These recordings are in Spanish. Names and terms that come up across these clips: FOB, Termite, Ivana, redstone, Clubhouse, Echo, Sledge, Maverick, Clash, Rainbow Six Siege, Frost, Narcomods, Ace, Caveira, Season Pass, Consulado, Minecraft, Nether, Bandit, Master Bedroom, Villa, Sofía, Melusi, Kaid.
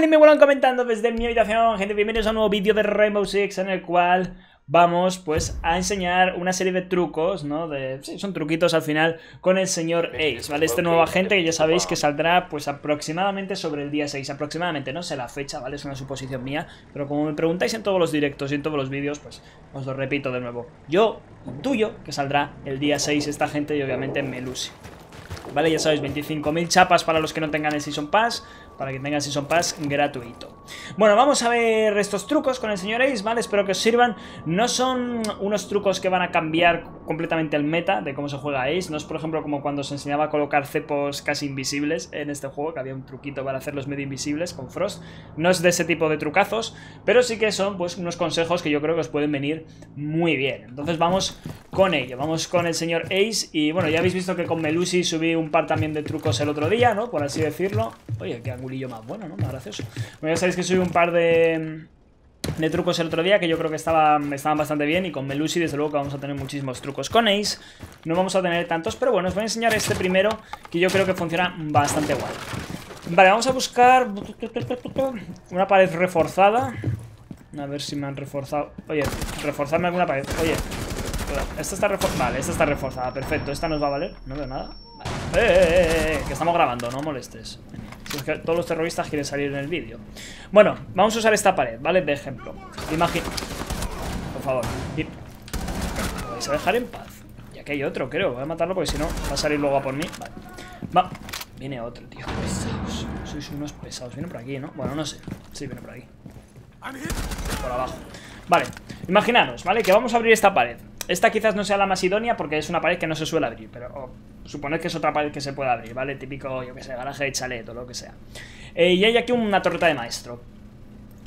Y me vuelvan comentando desde mi habitación, gente. Bienvenidos a un nuevo vídeo de Rainbow Six en el cual vamos pues a enseñar una serie de trucos, ¿no? Sí, son truquitos al final con el señor Ace, ¿vale? Este nuevo agente que ya sabéis que saldrá pues aproximadamente sobre el día 6, aproximadamente, no sé la fecha, ¿vale? Es una suposición mía, pero como me preguntáis en todos los directos y en todos los vídeos, pues os lo repito de nuevo. Yo intuyo que saldrá el día 6 esta gente y obviamente Melusi. Vale, ya sabéis, 25.000 chapas para los que no tengan el Season Pass, para que tengan Season Pass gratuito. Bueno, vamos a ver estos trucos con el señor Ace, ¿vale? Espero que os sirvan. No son unos trucos que van a cambiar completamente el meta de cómo se juega Ace. No es, por ejemplo, como cuando se enseñaba a colocar cepos casi invisibles en este juego, que había un truquito para hacerlos medio invisibles con Frost. No es de ese tipo de trucazos, pero sí que son pues unos consejos que yo creo que os pueden venir muy bien. Entonces vamos con ello, vamos con el señor Ace. Y bueno, ya habéis visto que con Melusi subí un par también de trucos el otro día, ¿no? Por así decirlo. Oye, qué angulillo más bueno, ¿no? Más gracioso. Bueno, ya sabéis que subí un par de trucos el otro día que yo creo que estaban bastante bien, y con Melusi desde luego que vamos a tener muchísimos trucos. Con Ace no vamos a tener tantos, pero bueno, os voy a enseñar este primero que yo creo que funciona bastante guay. Vale, vamos a buscar una pared reforzada. A ver si me han reforzado. Oye, reforzarme alguna pared. Oye, esta está reforzada. Vale, esta está reforzada, perfecto, esta nos va a valer. No veo nada. Vale. Que estamos grabando, no molestes. Es que todos los terroristas quieren salir en el vídeo. Bueno, vamos a usar esta pared, ¿vale? De ejemplo. Imagina. Por favor. ¿Lo vais a dejar en paz? Ya que hay otro, creo. Voy a matarlo porque si no va a salir luego a por mí. Vale. Va. Viene otro, tío. Pesados. Sois unos pesados. Viene por aquí, ¿no? Bueno, no sé. Sí, viene por aquí. Por abajo. Vale. Imaginaros, ¿vale? Que vamos a abrir esta pared. Esta quizás no sea la más idónea porque es una pared que no se suele abrir, pero suponed que es otra pared que se puede abrir, ¿vale? Típico, yo que sé, garaje de chalet o lo que sea. Y hay aquí una torreta de maestro.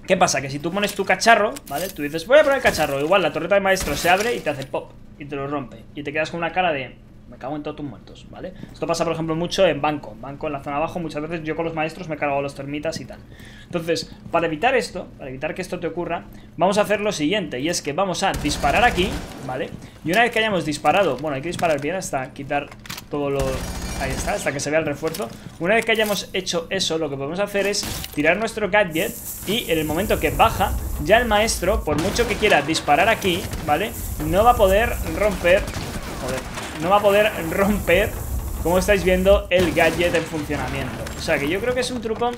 ¿Qué pasa? Que si tú pones tu cacharro, ¿vale? Tú dices, voy a poner el cacharro. Igual la torreta de maestro se abre y te hace pop y te lo rompe. Y te quedas con una cara de, me cago en todos tus muertos, ¿vale? Esto pasa, por ejemplo, mucho en banco. Banco en la zona abajo, muchas veces yo con los maestros me cargo a los termitas y tal. Entonces, para evitar esto, para evitar que esto te ocurra, vamos a hacer lo siguiente. Y es que vamos a disparar aquí, ¿vale? Y una vez que hayamos disparado, bueno, hay que disparar bien hasta quitar todo lo... Ahí está, hasta que se vea el refuerzo. Una vez que hayamos hecho eso, lo que podemos hacer es tirar nuestro gadget y en el momento que baja, ya el maestro, por mucho que quiera disparar aquí, ¿vale? No va a poder romper... Joder. No va a poder romper, como estáis viendo, el gadget en funcionamiento. O sea que yo creo que es un truco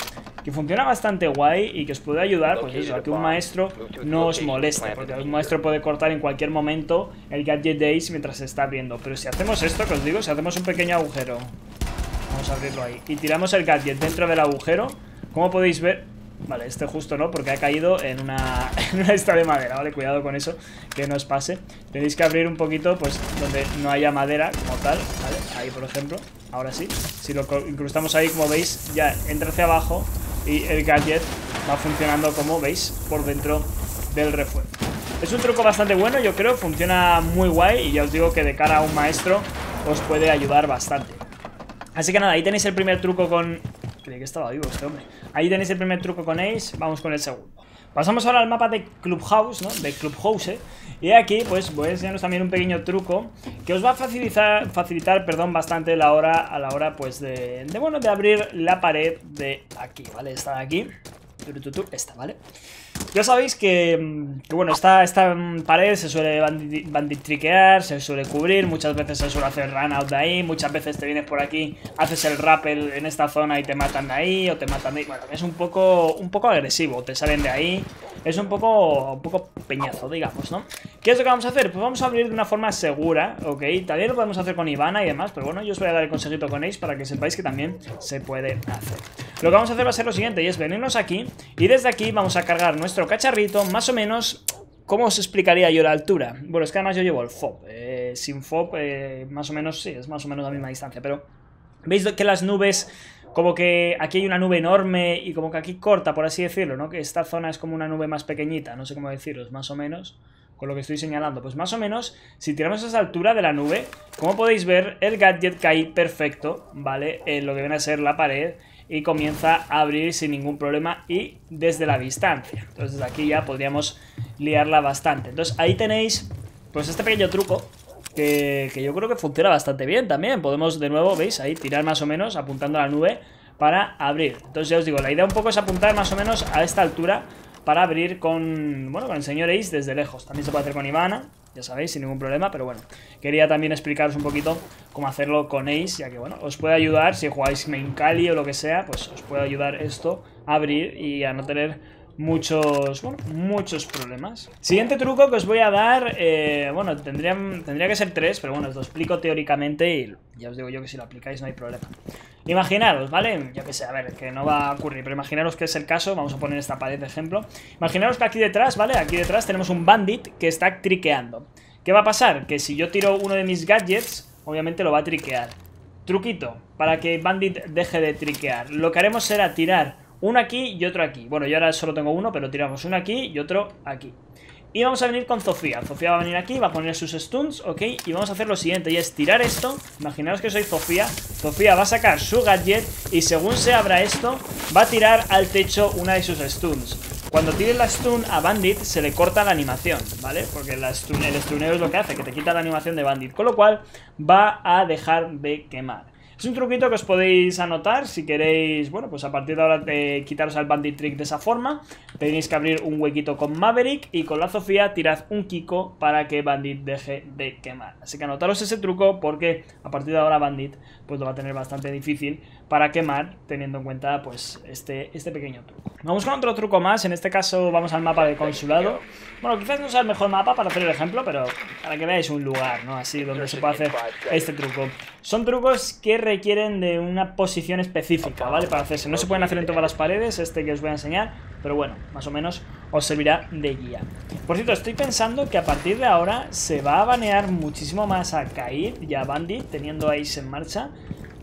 que funciona bastante guay y que os puede ayudar, pues eso, a que un maestro no os moleste, porque un maestro puede cortar en cualquier momento el gadget de Ace mientras se está abriendo. Pero si hacemos esto, que os digo, si hacemos un pequeño agujero, vamos a abrirlo ahí, y tiramos el gadget dentro del agujero, como podéis ver... Vale, este justo no, porque ha caído en una esta de madera, ¿vale? Cuidado con eso, que no os pase. Tenéis que abrir un poquito, pues, donde no haya madera como tal, ¿vale? Ahí, por ejemplo, ahora sí. Si lo incrustamos ahí, como veis, ya entra hacia abajo y el gadget va funcionando, como veis, por dentro del refuerzo. Es un truco bastante bueno, yo creo, funciona muy guay y ya os digo que de cara a un maestro os puede ayudar bastante. Así que nada, ahí tenéis el primer truco con... Creí que estaba vivo este hombre. Ahí tenéis el primer truco con Ace, vamos con el segundo. Pasamos ahora al mapa de Clubhouse, ¿no? De Clubhouse, y aquí pues voy a enseñaros también un pequeño truco que os va a facilitar bastante a la hora pues de abrir la pared de aquí, ¿vale? Esta de aquí, esta, ¿vale? Ya sabéis que bueno, esta pared se suele bandit triquear, se suele cubrir, muchas veces se suele hacer run out de ahí, muchas veces te vienes por aquí, haces el rappel en esta zona y te matan de ahí, o te matan de ahí. Bueno, es un poco agresivo, te salen de ahí, es un poco peñazo, digamos, ¿no? ¿Qué es lo que vamos a hacer? Pues vamos a abrir de una forma segura, ¿ok? También lo podemos hacer con Ivana y demás, pero bueno, yo os voy a dar el consejito con Ace para que sepáis que también se puede hacer. Lo que vamos a hacer va a ser lo siguiente, y es venirnos aquí, y desde aquí vamos a cargar nuestro cacharrito, más o menos, ¿cómo os explicaría yo la altura? Bueno, es que además yo llevo el FOB, sin FOB, más o menos, sí, es más o menos la misma distancia, pero veis que las nubes, como que aquí hay una nube enorme y como que aquí corta, por así decirlo, ¿no? Que esta zona es como una nube más pequeñita, no sé cómo deciros, más o menos, con lo que estoy señalando. Pues más o menos, si tiramos a esa altura de la nube, como podéis ver, el gadget cae perfecto, ¿vale? En lo que viene a ser la pared. Y comienza a abrir sin ningún problema y desde la distancia. Entonces desde aquí ya podríamos liarla bastante. Entonces ahí tenéis pues este pequeño truco que yo creo que funciona bastante bien también. Podemos de nuevo, ¿veis? Ahí tirar más o menos apuntando a la nube para abrir. Entonces ya os digo, la idea un poco es apuntar más o menos a esta altura para abrir con, bueno, con el señor Ace desde lejos. También se puede hacer con Ivana, ya sabéis, sin ningún problema, pero bueno, quería también explicaros un poquito cómo hacerlo con Ace, ya que bueno, os puede ayudar, si jugáis main Cali o lo que sea, pues os puede ayudar esto a abrir y a no tener muchos, bueno, muchos problemas. Siguiente truco que os voy a dar, bueno, tendría que ser 3, pero bueno, os lo explico teóricamente y ya os digo yo que si lo aplicáis no hay problema. Imaginaros, ¿vale? Yo que sé, a ver, que no va a ocurrir, pero imaginaros que es el caso. Vamos a poner esta pared de ejemplo. Imaginaros que aquí detrás, ¿vale? Aquí detrás tenemos un bandit que está triqueando. ¿Qué va a pasar? Que si yo tiro uno de mis gadgets, obviamente lo va a triquear. Truquito, para que bandit deje de triquear, lo que haremos será tirar uno aquí y otro aquí. Bueno, yo ahora solo tengo uno, pero tiramos uno aquí y otro aquí. Y vamos a venir con Sofía. Sofía va a venir aquí, va a poner sus stuns, ok. Y vamos a hacer lo siguiente, y es tirar esto. Imaginaos que soy Sofía. Sofía va a sacar su gadget y según se abra esto, va a tirar al techo una de sus stuns. Cuando tire la stun a Bandit, se le corta la animación, ¿vale? Porque la stun, el stuneo es lo que hace, que te quita la animación de Bandit, con lo cual va a dejar de quemar. Es un truquito que os podéis anotar si queréis, bueno, pues a partir de ahora quitaros al Bandit Trick de esa forma. Tenéis que abrir un huequito con Maverick y con la Sofía tirad un Kiko para que Bandit deje de quemar. Así que anotaros ese truco porque a partir de ahora Bandit pues lo va a tener bastante difícil para quemar, teniendo en cuenta pues este pequeño truco. Vamos con otro truco más, en este caso vamos al mapa de Consulado. Bueno, quizás no sea el mejor mapa para hacer el ejemplo, pero para que veáis un lugar, ¿no? Así donde se puede hacer este truco. Son trucos que requieren de una posición específica, ¿vale? Para hacerse, no se pueden hacer en todas las paredes, este que os voy a enseñar, pero bueno, más o menos os servirá de guía. Por cierto, estoy pensando que a partir de ahora se va a banear muchísimo más a Kaid y a Bandit, teniendo a Ace en marcha,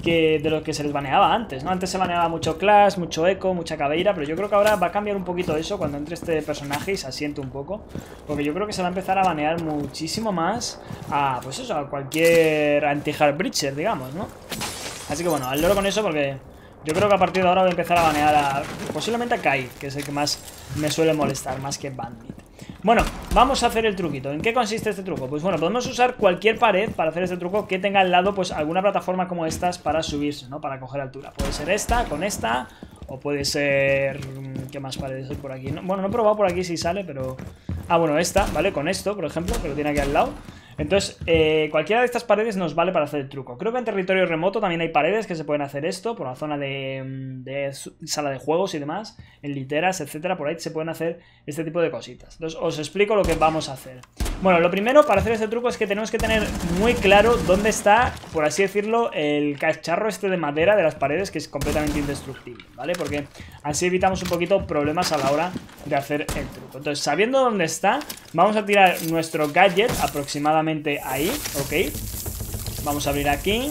que de lo que se les baneaba antes, ¿no? Antes se baneaba mucho Clash, mucho Echo, mucha Caveira, pero yo creo que ahora va a cambiar un poquito eso cuando entre este personaje y se asiente un poco, porque yo creo que se va a empezar a banear muchísimo más a, pues eso, a cualquier anti-hard breacher, digamos, ¿no? Así que bueno, al loro con eso porque yo creo que a partir de ahora voy a empezar a banear a, posiblemente a Kaid, que es el que más me suele molestar, más que Bandit. Bueno, vamos a hacer el truquito. ¿En qué consiste este truco? Pues bueno, podemos usar cualquier pared para hacer este truco que tenga al lado pues alguna plataforma como estas para subirse, ¿no? Para coger altura. Puede ser esta, con esta, o puede ser... ¿Qué más paredes hay por aquí? No, bueno, no he probado por aquí si sale, pero... Ah, bueno, esta, ¿vale? Con esto, por ejemplo, que lo tiene aquí al lado. Entonces, cualquiera de estas paredes nos vale para hacer el truco. Creo que en territorio remoto también hay paredes que se pueden hacer esto, por la zona de sala de juegos y demás, en literas, etcétera. Por ahí se pueden hacer este tipo de cositas. Entonces, os explico lo que vamos a hacer. Bueno, lo primero para hacer este truco es que tenemos que tener muy claro dónde está, por así decirlo, el cacharro este de madera de las paredes, que es completamente indestructible, ¿vale? Porque así evitamos un poquito problemas a la hora de hacer el truco. Entonces, sabiendo dónde está, vamos a tirar nuestro gadget aproximadamente ahí, ok. Vamos a abrir aquí.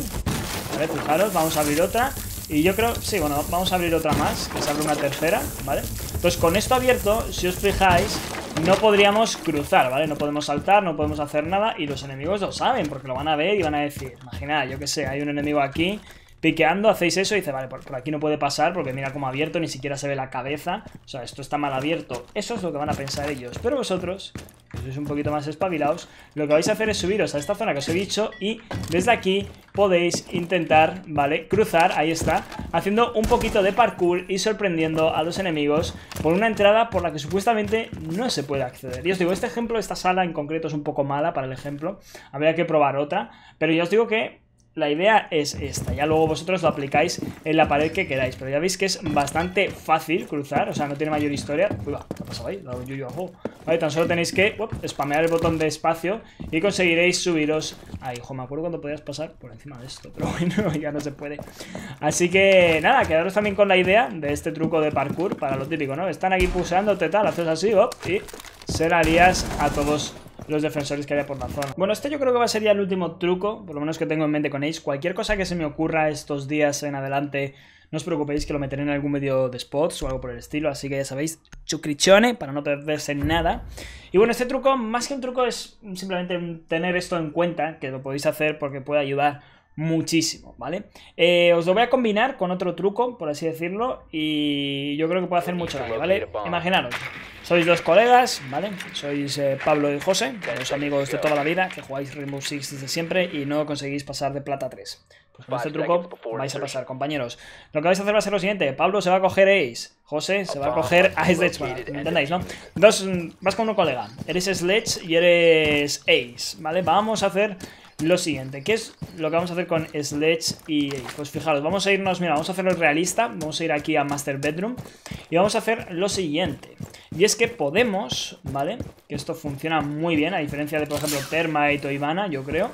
A ver, fijaros, vamos a abrir otra. Y yo creo, sí, bueno, vamos a abrir otra más, que se abre una tercera, ¿vale? Entonces con esto abierto, si os fijáis, no podríamos cruzar, ¿vale? No podemos saltar, no podemos hacer nada. Y los enemigos lo saben, porque lo van a ver y van a decir, imaginad, yo que sé, hay un enemigo aquí piqueando, hacéis eso y dice, vale, por aquí no puede pasar porque mira cómo ha abierto, ni siquiera se ve la cabeza. O sea, esto está mal abierto. Eso es lo que van a pensar ellos. Pero vosotros, que sois un poquito más espabilados, lo que vais a hacer es subiros a esta zona que os he dicho y desde aquí podéis intentar, ¿vale? Cruzar, ahí está, haciendo un poquito de parkour y sorprendiendo a los enemigos por una entrada por la que supuestamente no se puede acceder. Y os digo, este ejemplo, esta sala en concreto es un poco mala para el ejemplo, habría que probar otra, pero ya os digo que la idea es esta, ya luego vosotros lo aplicáis en la pared que queráis, pero ya veis que es bastante fácil cruzar, o sea, no tiene mayor historia. Uy, va, ¿qué ha pasado ahí? Lo yuyo abajo. Vale, tan solo tenéis que spamear el botón de espacio y conseguiréis subiros ahí. Hijo, me acuerdo cuando podías pasar por encima de esto, pero bueno, ya no se puede. Así que nada, quedaros también con la idea de este truco de parkour para lo típico, ¿no? Están aquí pulsándote tal, haces así, hop, y se la harías a todos los defensores que haya por la zona. Bueno, este yo creo que va a ser ya el último truco, por lo menos que tengo en mente con Ace. Cualquier cosa que se me ocurra estos días en adelante, no os preocupéis que lo meteré en algún vídeo de spots o algo por el estilo, así que ya sabéis, chucrichone, para no perderse nada. Y bueno, este truco, más que un truco, es simplemente tener esto en cuenta, que lo podéis hacer porque puede ayudar muchísimo, ¿vale? Os lo voy a combinar con otro truco, por así decirlo, y yo creo que puede hacer mucho daño, ¿vale? Imaginaros, sois dos colegas, ¿vale? Sois Pablo y José, dos amigos de toda la vida que jugáis Rainbow Six desde siempre y no conseguís pasar de plata 3. Pues con este truco vais a pasar, compañeros. Lo que vais a hacer va a ser lo siguiente: Pablo se va a coger Ace, José se va a coger a Sledge, bueno, ¿entendéis, no? Dos, vas con un colega, eres Sledge y eres Ace, ¿vale? Vamos a hacer lo siguiente, ¿qué es lo que vamos a hacer con Sledge y Ace? Pues fijaros, vamos a irnos, mira, vamos a hacerlo realista, vamos a ir aquí a Master Bedroom y vamos a hacer lo siguiente. Y es que podemos, ¿vale? Que esto funciona muy bien, a diferencia de, por ejemplo, Termite o Ivana, yo creo.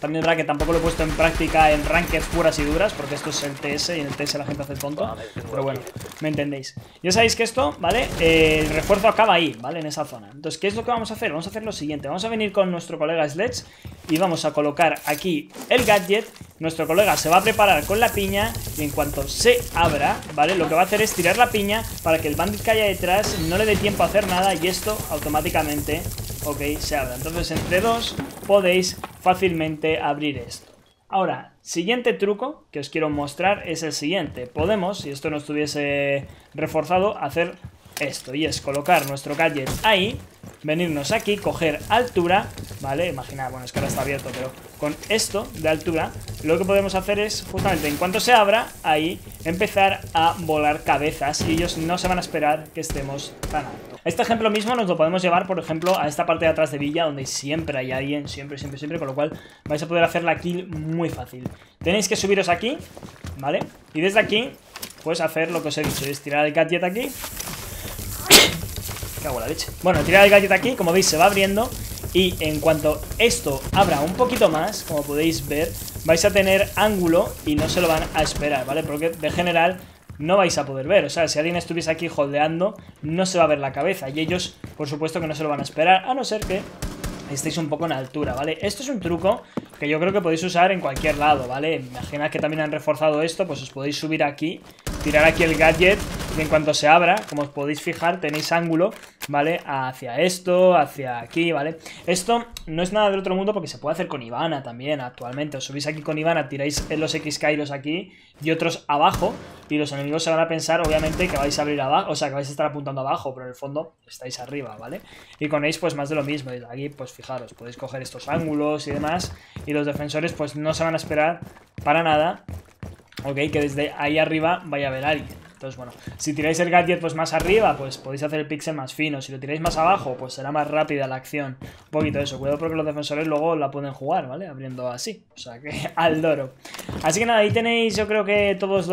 También es verdad que tampoco lo he puesto en práctica en rankings puras y duras, porque esto es el TS y en el TS la gente hace el tonto. Pero bueno, me entendéis. Ya sabéis que esto, ¿vale? El refuerzo acaba ahí, ¿vale? En esa zona. Entonces, ¿qué es lo que vamos a hacer? Vamos a hacer lo siguiente. Vamos a venir con nuestro colega Sledge y vamos a colocar aquí el gadget. Nuestro colega se va a preparar con la piña y en cuanto se abra, ¿vale? Lo que va a hacer es tirar la piña para que el bandit que haya detrás no le dé tiempo a hacer nada y esto automáticamente, ok, se abre. Entonces, entre dos podéis fácilmente abrir esto. Ahora, siguiente truco que os quiero mostrar es el siguiente. Podemos, si esto no estuviese reforzado, hacer esto, y es colocar nuestro gadget ahí, venirnos aquí, coger altura, ¿vale? Imaginad, bueno, es que ahora está abierto, pero con esto de altura, lo que podemos hacer es, justamente en cuanto se abra, ahí, empezar a volar cabezas, y ellos no se van a esperar que estemos tan alto. Este ejemplo mismo nos lo podemos llevar, por ejemplo, a esta parte de atrás de Villa, donde siempre hay alguien, siempre, con lo cual vais a poder hacer la kill muy fácil. Tenéis que subiros aquí, ¿vale? Y desde aquí, pues hacer lo que os he dicho, es tirar el gadget aquí. Cago en la leche. Bueno, tirar el gadget aquí, como veis se va abriendo y en cuanto esto abra un poquito más, como podéis ver, vais a tener ángulo y no se lo van a esperar, ¿vale? Porque de general no vais a poder ver, o sea, si alguien estuviese aquí holdeando, no se va a ver la cabeza y ellos, por supuesto que no se lo van a esperar, a no ser que estéis un poco en altura, ¿vale? Esto es un truco que yo creo que podéis usar en cualquier lado, ¿vale? Imaginad que también han reforzado esto, pues os podéis subir aquí, tirar aquí el gadget y en cuanto se abra, como os podéis fijar, tenéis ángulo, ¿vale? Hacia esto, hacia aquí, ¿vale? Esto no es nada del otro mundo porque se puede hacer con Ivana también actualmente. Os subís aquí con Ivana, tiráis los X Kairos aquí y otros abajo y los enemigos se van a pensar, obviamente, que vais a abrir abajo, o sea, que vais a estar apuntando abajo, pero en el fondo estáis arriba, ¿vale? Y con Ace, pues más de lo mismo. Y aquí, pues fijaros, podéis coger estos ángulos y demás y los defensores, pues no se van a esperar para nada, ok, que desde ahí arriba vaya a haber alguien. Entonces, bueno, si tiráis el gadget pues más arriba, pues podéis hacer el pixel más fino. Si lo tiráis más abajo, pues será más rápida la acción. Un poquito eso, cuidado porque los defensores luego la pueden jugar, ¿vale? Abriendo así, o sea que al loro. Así que nada, ahí tenéis yo creo que todos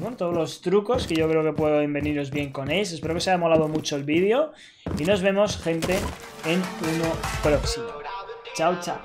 los trucos que yo creo que pueden veniros bien con Ace. Espero que os haya molado mucho el vídeo y nos vemos, gente, en uno próximo. Chao, chao.